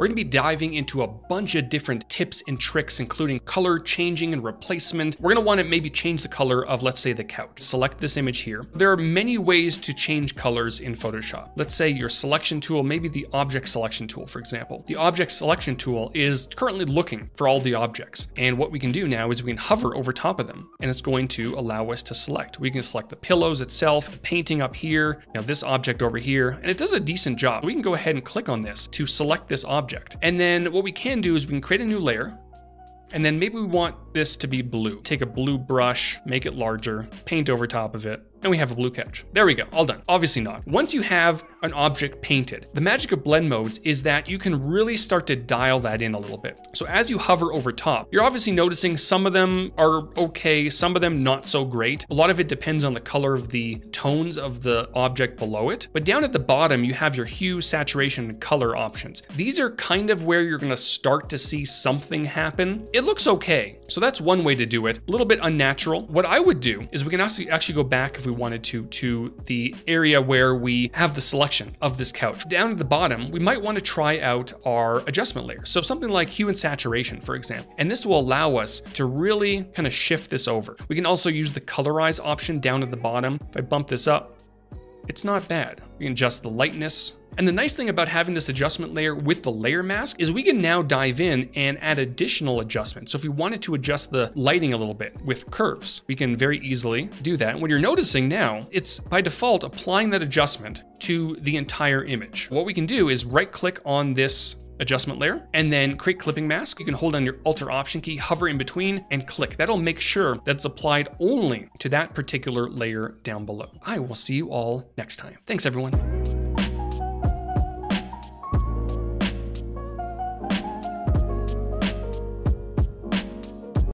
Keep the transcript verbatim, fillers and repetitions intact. We're going to be diving into a bunch of different tips and tricks, including color changing and replacement. We're going to want to maybe change the color of, let's say, the couch. Select this image here. There are many ways to change colors in Photoshop. Let's say your selection tool, maybe the object selection tool, for example. The object selection tool is currently looking for all the objects. And what we can do now is we can hover over top of them, and it's going to allow us to select. We can select the pillows itself, painting up here, now this object over here, and it does a decent job. We can go ahead and click on this to select this object. And then what we can do is we can create a new layer, and then maybe we want this to be blue. Take a blue brush, make it larger, paint over top of it, and we have a blue couch. There we go, all done. Obviously not. Once you have an object painted, the magic of blend modes is that you can really start to dial that in a little bit. So as you hover over top, you're obviously noticing some of them are okay, some of them not so great. A lot of it depends on the color of the tones of the object below it. But down at the bottom, you have your hue, saturation, and color options. These are kind of where you're gonna start to see something happen. It looks okay. So that's one way to do it. A little bit unnatural. What I would do is we can actually, actually go back if we wanted to, to the area where we have the selection of this couch. Down at the bottom, we might want to try out our adjustment layer. So something like hue and saturation, for example, and this will allow us to really kind of shift this over. We can also use the colorize option down at the bottom. If I bump this up, it's not bad. We can adjust the lightness. And the nice thing about having this adjustment layer with the layer mask is we can now dive in and add additional adjustments. So if we wanted to adjust the lighting a little bit with curves, we can very easily do that. And what you're noticing now, it's by default applying that adjustment to the entire image. What we can do is right click on this adjustment layer and then create clipping mask. You can hold down your Alt or Option key, hover in between, and click. That'll make sure that's applied only to that particular layer down below. I will see you all next time. Thanks everyone.